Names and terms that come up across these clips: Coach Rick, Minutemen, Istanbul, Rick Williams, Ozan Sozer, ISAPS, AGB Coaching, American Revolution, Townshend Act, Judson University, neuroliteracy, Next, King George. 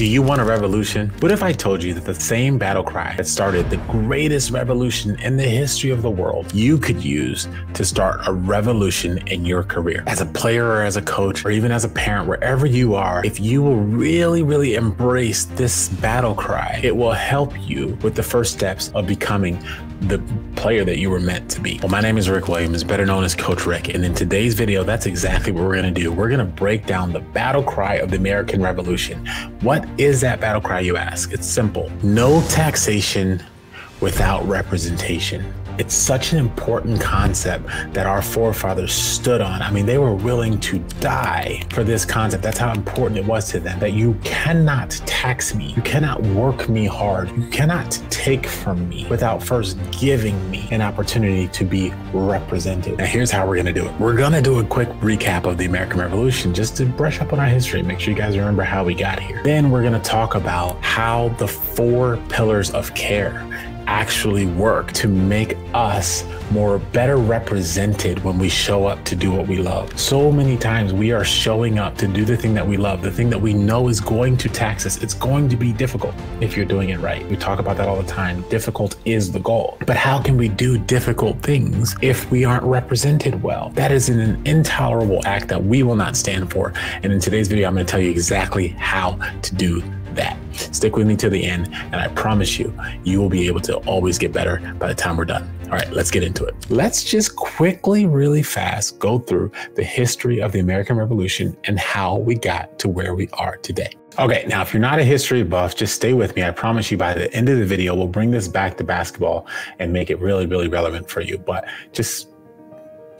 Do you want a revolution? What if I told you that the same battle cry that started the greatest revolution in the history of the world, you could use to start a revolution in your career? As a player or as a coach or even as a parent, wherever you are, if you will really, really embrace this battle cry, it will help you with the first steps of becoming the player that you were meant to be. Well, my name is Rick Williams, better known as Coach Rick. And in today's video, that's exactly what we're gonna do. We're gonna break down the battle cry of the American Revolution. What is that battle cry, you ask? It's simple. No taxation without representation. It's such an important concept that our forefathers stood on. I mean, they were willing to die for this concept. That's how important it was to them, that you cannot tax me. You cannot work me hard. You cannot take from me without first giving me an opportunity to be represented. Now, here's how we're gonna do it. We're gonna do a quick recap of the American Revolution just to brush up on our history, make sure you guys remember how we got here. Then we're gonna talk about how the 4 pillars of care actually work to make us more better represented when we show up to do what we love. So many times we are showing up to do the thing that we love, the thing that we know is going to tax us. It's going to be difficult if you're doing it right. We talk about that all the time. Difficult is the goal. But how can we do difficult things if we aren't represented well? That is an intolerable act that we will not stand for. And in today's video, I'm going to tell you exactly how to do that. Stick with me to the end, and I promise you, you will be able to always get better by the time we're done. All right, let's get into it. Let's just quickly, really fast, go through the history of the American Revolution and how we got to where we are today. Okay, now if you're not a history buff, just stay with me. I promise you by the end of the video, we'll bring this back to basketball and make it really, really relevant for you, but just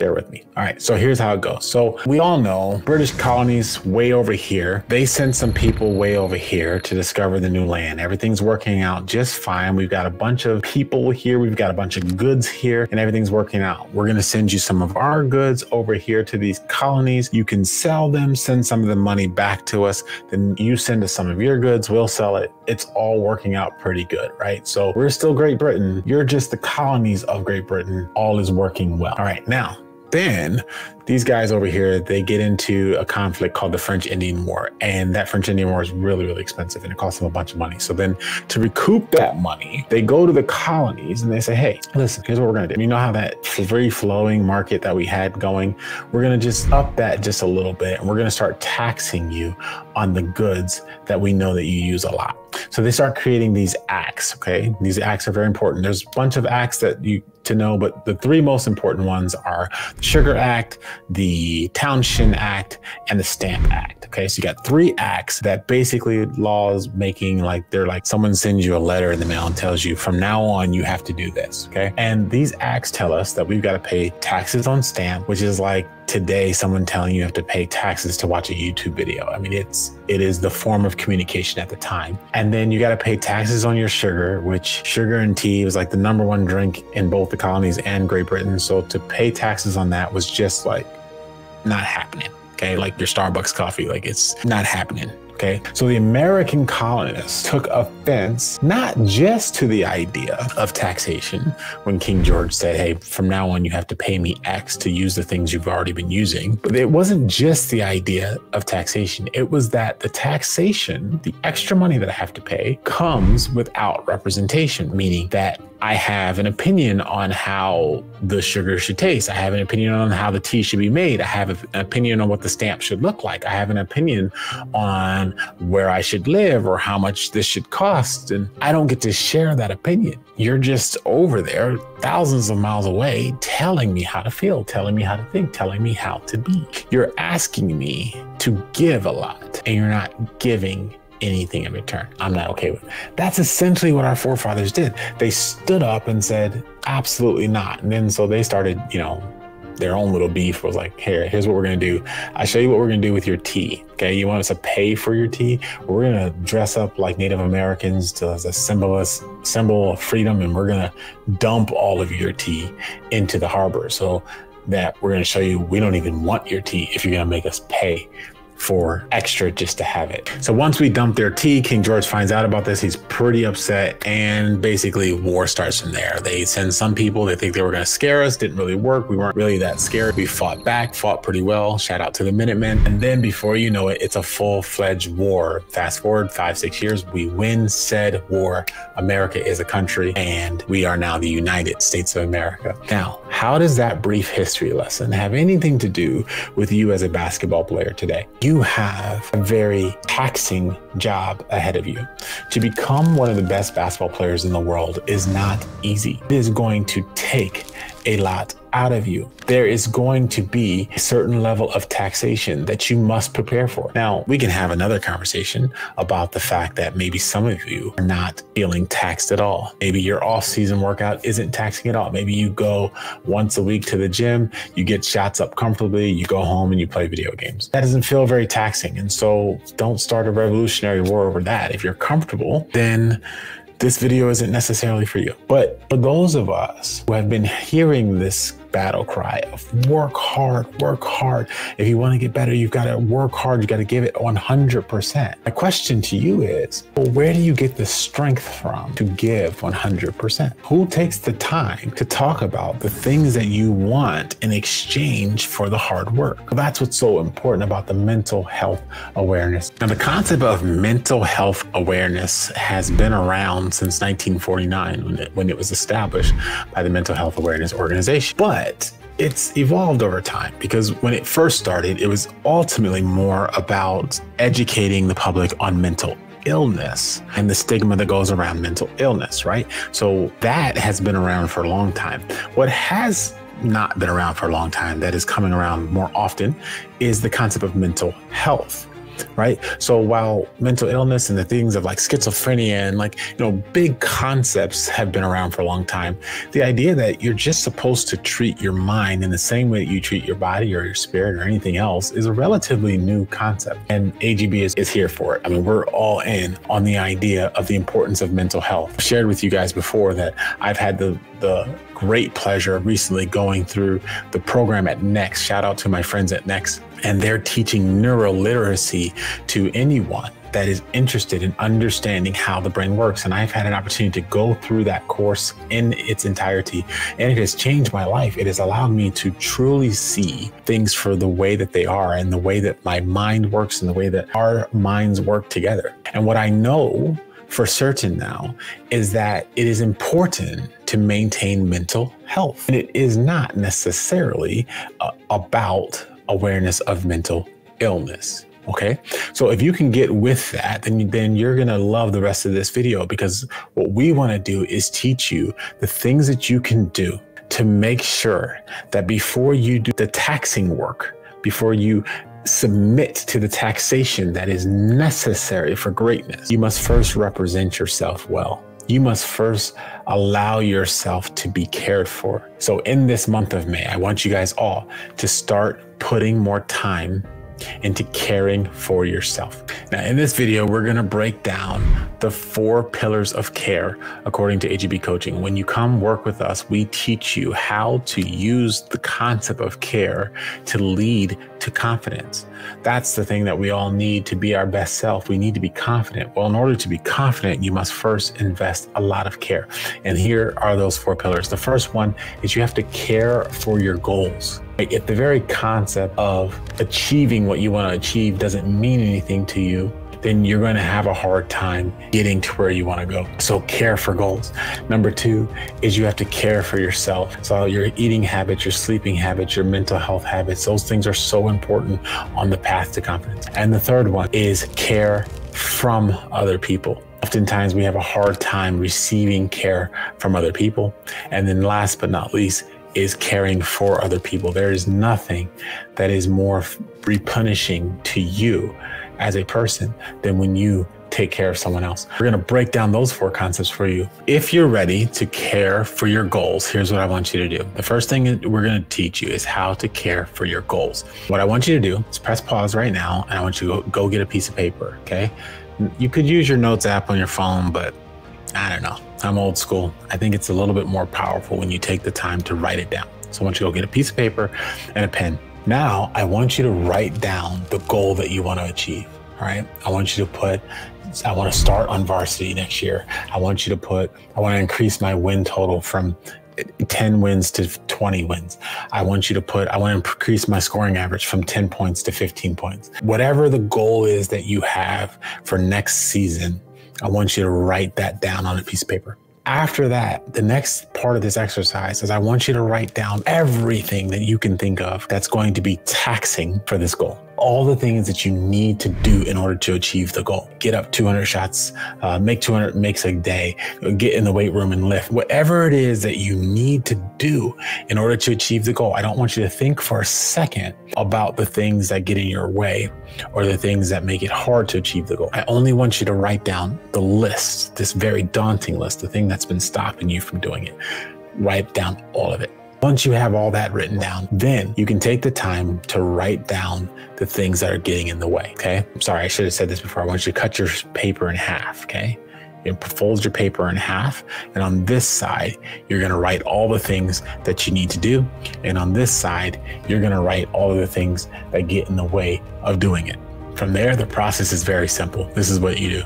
bear with me. All right, so here's how it goes. So we all know British colonies way over here, they sent some people way over here to discover the new land. Everything's working out just fine. We've got a bunch of people here. We've got a bunch of goods here and everything's working out. We're gonna send you some of our goods over here to these colonies. You can sell them, send some of the money back to us. Then you send us some of your goods, we'll sell it. It's all working out pretty good, right? So we're still Great Britain. You're just the colonies of Great Britain. All is working well. All right, now, then these guys over here, they get into a conflict called the French Indian War. And that French Indian War is really, really expensive and it costs them a bunch of money. So then to recoup that money, they go to the colonies and they say, hey, listen, here's what we're gonna do. You know how that free flowing market that we had going, we're gonna just up that just a little bit. And we're gonna start taxing you on the goods that we know that you use a lot. So they start creating these acts, okay? These acts are very important. There's a bunch of acts that you to know, but the 3 most important ones are the Sugar Act, the Townshend Act, and the Stamp Act, okay? So you got 3 acts that basically laws making like, they're like someone sends you a letter in the mail and tells you from now on, you have to do this, okay? And these acts tell us that we've got to pay taxes on stamp, which is like, today, someone telling you have to pay taxes to watch a YouTube video. I mean, it is the form of communication at the time. And then you got to pay taxes on your sugar, which sugar and tea was like the #1 drink in both the colonies and Great Britain. So to pay taxes on that was just like not happening. Okay, like your Starbucks coffee, like it's not happening. Okay, so the American colonists took offense, not just to the idea of taxation when King George said, hey, from now on, you have to pay me X to use the things you've already been using. But it wasn't just the idea of taxation. It was that the taxation, the extra money that I have to pay comes without representation, meaning that I have an opinion on how the sugar should taste. I have an opinion on how the tea should be made. I have an opinion on what the stamp should look like. I have an opinion on where I should live or how much this should cost. And I don't get to share that opinion. You're just over there, thousands of miles away, telling me how to feel, telling me how to think, telling me how to be. You're asking me to give a lot and you're not giving anything in return. I'm not okay with it. That's essentially what our forefathers did. They stood up and said, absolutely not. And then so they started, you know, their own little beef was like, here, here's what we're gonna do. I'll show you what we're gonna do with your tea. Okay, you want us to pay for your tea? We're gonna dress up like Native Americans to, as a symbol of freedom, and we're gonna dump all of your tea into the harbor so that we're gonna show you we don't even want your tea if you're gonna make us pay for extra just to have it. So once we dump their tea, King George finds out about this. He's pretty upset, and basically war starts from there. They send some people, they think they were gonna scare us, didn't really work. We weren't really that scared. We fought back, fought pretty well. Shout out to the Minutemen. And then before you know it, it's a full-fledged war. Fast forward 5, 6 years, we win said war. America is a country, and we are now the United States of America. Now, how does that brief history lesson have anything to do with you as a basketball player today? You have a very taxing job ahead of you. To become one of the best basketball players in the world is not easy. It is going to take a lot out of you. There is going to be a certain level of taxation that you must prepare for. Now, we can have another conversation about the fact that maybe some of you are not feeling taxed at all. Maybe your off-season workout isn't taxing at all. Maybe you go once a week to the gym, you get shots up comfortably, you go home and you play video games. That doesn't feel very taxing. And so don't start a revolutionary war over that. If you're comfortable, then this video isn't necessarily for you. But for those of us who have been hearing this battle cry of work hard, work hard. If you want to get better, you've got to work hard. You got to give it 100%. My question to you is, well, where do you get the strength from to give 100%? Who takes the time to talk about the things that you want in exchange for the hard work? That's what's so important about the mental health awareness. Now, the concept of mental health awareness has been around since 1949 when it was established by the Mental Health Awareness Organization. But it's evolved over time, because when it first started, it was ultimately more about educating the public on mental illness and the stigma that goes around mental illness, right? So that has been around for a long time. What has not been around for a long time, that is coming around more often, is the concept of mental health. Right. So while mental illness and the things of like schizophrenia and like, you know, big concepts have been around for a long time, the idea that you're just supposed to treat your mind in the same way that you treat your body or your spirit or anything else is a relatively new concept. And AGB is here for it. I mean, we're all in on the idea of the importance of mental health. I've shared with you guys before that I've had the great pleasure of recently going through the program at Next. Shout out to my friends at Next. And they're teaching neuroliteracy to anyone that is interested in understanding how the brain works. And I've had an opportunity to go through that course in its entirety, and it has changed my life. It has allowed me to truly see things for the way that they are, and the way that my mind works, and the way that our minds work together. And what I know for certain now is that it is important to maintain mental health. And it is not necessarily about awareness of mental illness. Okay, so if you can get with that, then you're gonna love the rest of this video, because what we wanna do is teach you the things that you can do to make sure that before you do the taxing work, before you submit to the taxation that is necessary for greatness, you must first represent yourself well. You must first allow yourself to be cared for. So in this month of May, I want you guys all to start putting more time into caring for yourself. Now, in this video, we're gonna break down the 4 pillars of care according to AGB Coaching. When you come work with us, we teach you how to use the concept of care to lead to confidence. That's the thing that we all need to be our best self. We need to be confident. Well, in order to be confident, you must first invest a lot of care. And here are those 4 pillars. The first one is you have to care for your goals. If the very concept of achieving what you want to achieve doesn't mean anything to you, then you're going to have a hard time getting to where you want to go. So care for goals. Number 2 is you have to care for yourself. So your eating habits, your sleeping habits, your mental health habits, those things are so important on the path to confidence. And the 3rd one is care from other people. Oftentimes we have a hard time receiving care from other people. And then last but not least, is caring for other people. There is nothing that is more replenishing to you as a person than when you take care of someone else. We're gonna break down those 4 concepts for you. If you're ready to care for your goals, here's what I want you to do. The first thing we're gonna teach you is how to care for your goals. What I want you to do is press pause right now, and I want you to go get a piece of paper, okay? You could use your notes app on your phone, but I don't know. I'm old school. I think it's a little bit more powerful when you take the time to write it down. So I want you to go get a piece of paper and a pen. Now, I want you to write down the goal that you want to achieve, all right? I want you to put, I want to start on varsity next year. I want you to put, I want to increase my win total from 10 wins to 20 wins. I want you to put, I want to increase my scoring average from 10 points to 15 points. Whatever the goal is that you have for next season, I want you to write that down on a piece of paper. After that, the next part of this exercise is I want you to write down everything that you can think of that's going to be taxing for this goal. All the things that you need to do in order to achieve the goal. Get up 200 shots, make 200 makes a day, get in the weight room and lift. Whatever it is that you need to do in order to achieve the goal, I don't want you to think for a second about the things that get in your way or the things that make it hard to achieve the goal. I only want you to write down the list, this very daunting list, the thing that's been stopping you from doing it. Write down all of it. Once you have all that written down, then you can take the time to write down the things that are getting in the way, okay? I'm sorry, I should have said this before. I want you to cut your paper in half, okay? You fold your paper in half, and on this side, you're gonna write all the things that you need to do, and on this side, you're gonna write all of the things that get in the way of doing it. From there, the process is very simple. This is what you do.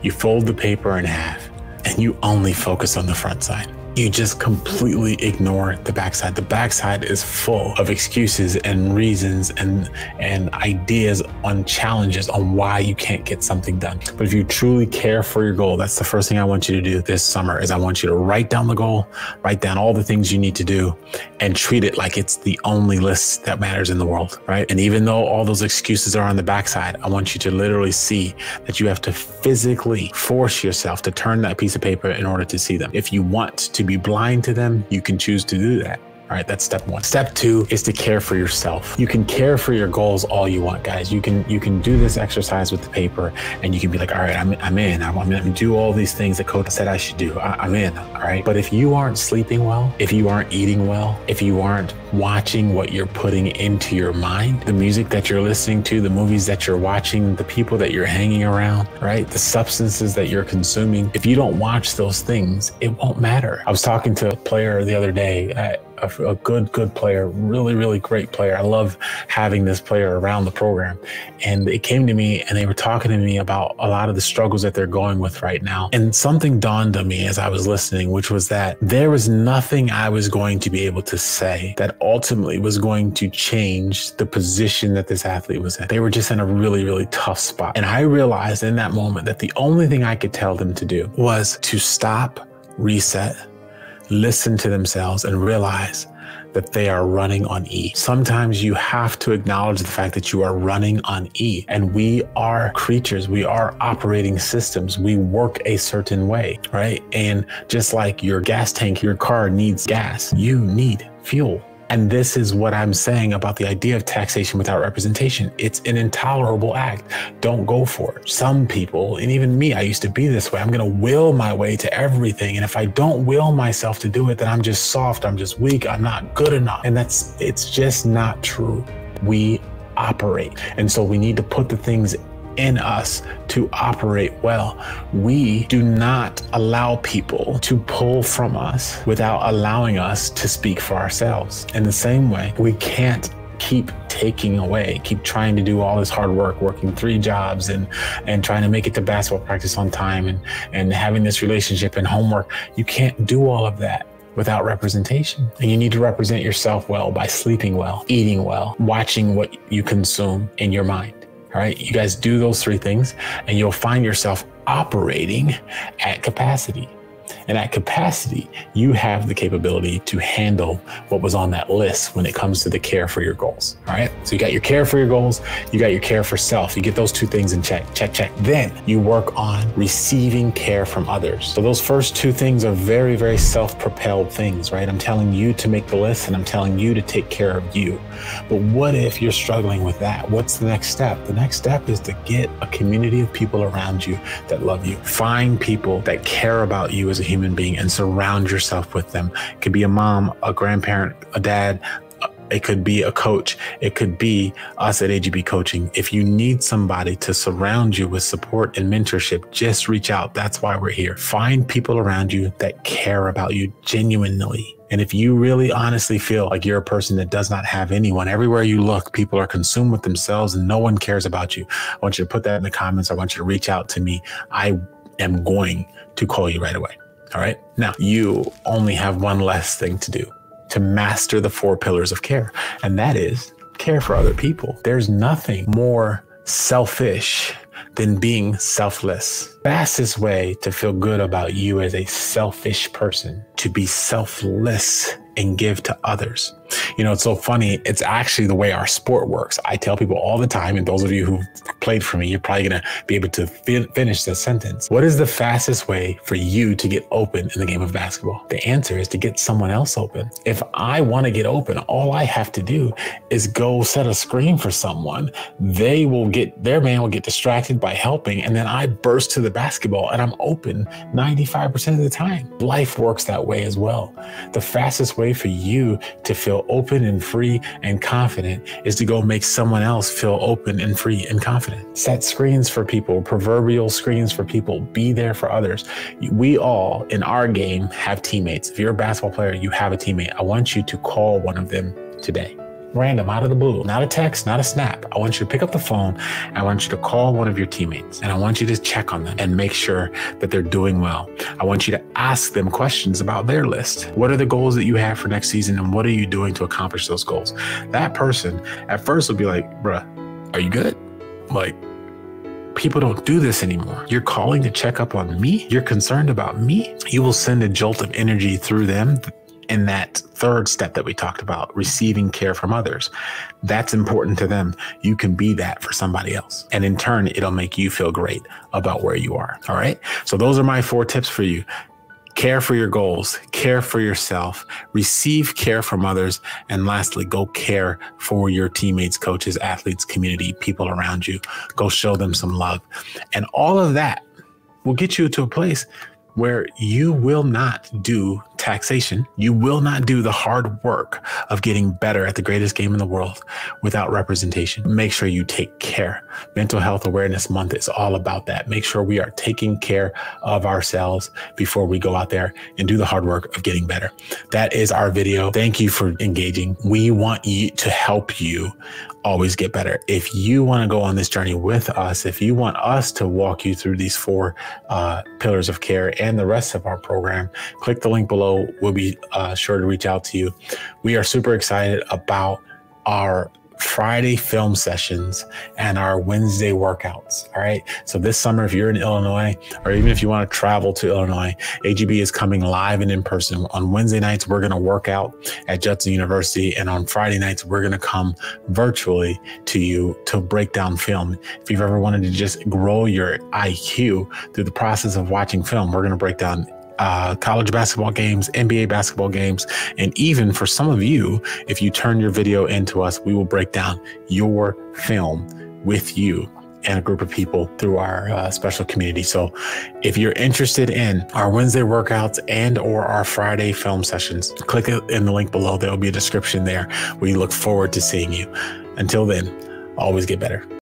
You fold the paper in half, and you only focus on the front side. You just completely ignore the backside. The backside is full of excuses and reasons and ideas on challenges on why you can't get something done. But if you truly care for your goal, that's the first thing I want you to do this summer is I want you to write down the goal, write down all the things you need to do and treat it like it's the only list that matters in the world, right? And even though all those excuses are on the backside, I want you to literally see that you have to physically force yourself to turn that piece of paper in order to see them. If you want to be blind to them, you can choose to do that. All right, that's step one. Step two is to care for yourself. You can care for your goals all you want, guys. You can do this exercise with the paper and you can be like, all right, I'm in. I want to do all these things that coach said I should do. I'm in, all right? But if you aren't sleeping well, if you aren't eating well, if you aren't watching what you're putting into your mind, the music that you're listening to, the movies that you're watching, the people that you're hanging around, right? The substances that you're consuming, if you don't watch those things, it won't matter. I was talking to a player the other day, a good player, really great player. I love having this player around the program. And it came to me and they were talking to me about a lot of the struggles that they're going with right now. And something dawned on me as I was listening, which was that there was nothing I was going to be able to say that ultimately was going to change the position that this athlete was in. They were just in a really tough spot. And I realized in that moment that the only thing I could tell them to do was to stop, reset, listen to themselves and realize that they are running on E. Sometimes you have to acknowledge the fact that you are running on E, and we are creatures, we are operating systems, we work a certain way, right? And just like your gas tank, your car needs gas, you need fuel. And this is what I'm saying about the idea of taxation without representation. It's an intolerable act. Don't go for it. Some people, and even me, I used to be this way. I'm gonna will my way to everything. And if I don't will myself to do it, then I'm just soft, I'm just weak, I'm not good enough. And it's just not true. We operate. And so we need to put the things in us to operate well. We do not allow people to pull from us without allowing us to speak for ourselves. In the same way, we can't keep taking away, keep trying to do all this hard work, working 3 jobs and trying to make it to basketball practice on time and having this relationship and homework. You can't do all of that without representation. And you need to represent yourself well by sleeping well, eating well, watching what you consume in your mind. All right, you guys do those 3 things and you'll find yourself operating at capacity. And at capacity, you have the capability to handle what was on that list when it comes to the care for your goals. All right, so you got your care for your goals, you got your care for self. You get those 2 things in check. Then you work on receiving care from others. So those first 2 things are very self-propelled things, right? I'm telling you to make the list and I'm telling you to take care of you. But what if you're struggling with that? What's the next step? The next step is to get a community of people around you that love you. Find people that care about you as a human being and surround yourself with them. It could be a mom, a grandparent, a dad, It could be a coach. It could be us at AGB Coaching. If you need somebody to surround you with support and mentorship, just reach out. That's why we're here. Find people around you that care about you genuinely. And if you really honestly feel like you're a person that does not have anyone, everywhere you look, people are consumed with themselves and no one cares about you, I want you to put that in the comments. I want you to reach out to me. I am going to call you right away. All right. Now, you only have one last thing to do to master the 4 pillars of care. And that is care for other people. There's nothing more selfish than being selfless. Fastest way to feel good about you as a selfish person, to be selfless and give to others. You know, it's so funny. It's actually the way our sport works. I tell people all the time, and those of you who played for me, you're probably going to be able to finish the sentence. What is the fastest way for you to get open in the game of basketball? The answer is to get someone else open. If I want to get open, all I have to do is go set a screen for someone. They will get, their man will get distracted by helping, and then I burst to the basketball and I'm open 95% of the time. Life works that way as well. The fastest way for you to feel open and free and confident is to go make someone else feel open and free and confident. Set screens for people, proverbial screens for people. Be there for others. We all in our game have teammates. If you're a basketball player, you have a teammate. I want you to call one of them today. Random, out of the blue, not a text, not a snap. I want you to pick up the phone. I want you to call one of your teammates and I want you to check on them and make sure that they're doing well. I want you to ask them questions about their list. What are the goals that you have for next season and what are you doing to accomplish those goals? That person at first will be like, bruh, are you good? Like, people don't do this anymore. You're calling to check up on me? You're concerned about me? You will send a jolt of energy through them. In that third step that we talked about, receiving care from others, that's important to them. You can be that for somebody else. And in turn, it'll make you feel great about where you are. All right. So those are my 4 tips for you. Care for your goals, care for yourself, receive care from others. And lastly, go care for your teammates, coaches, athletes, community, people around you. Go show them some love. And all of that will get you to a place where you will not do taxation. You will not do the hard work of getting better at the greatest game in the world without representation. Make sure you take care. Mental Health Awareness Month is all about that. Make sure we are taking care of ourselves before we go out there and do the hard work of getting better. That is our video. Thank you for engaging. We want you to help you always get better. If you want to go on this journey with us, if you want us to walk you through these 4 pillars of care and the rest of our program, click the link below. We'll be sure to reach out to you. We are super excited about our Friday film sessions and our Wednesday workouts. All right. So this summer, if you're in Illinois, or even if you want to travel to Illinois, AGB is coming live and in person. On Wednesday nights, we're going to work out at Judson University. And on Friday nights, we're going to come virtually to you to break down film. If you've ever wanted to just grow your IQ through the process of watching film, we're going to break down college basketball games, NBA basketball games, and even for some of you, if you turn your video into us, we will break down your film with you and a group of people through our special community. So if you're interested in our Wednesday workouts and or our Friday film sessions, click in the link below. There'll be a description there. We look forward to seeing you. Until then, always get better.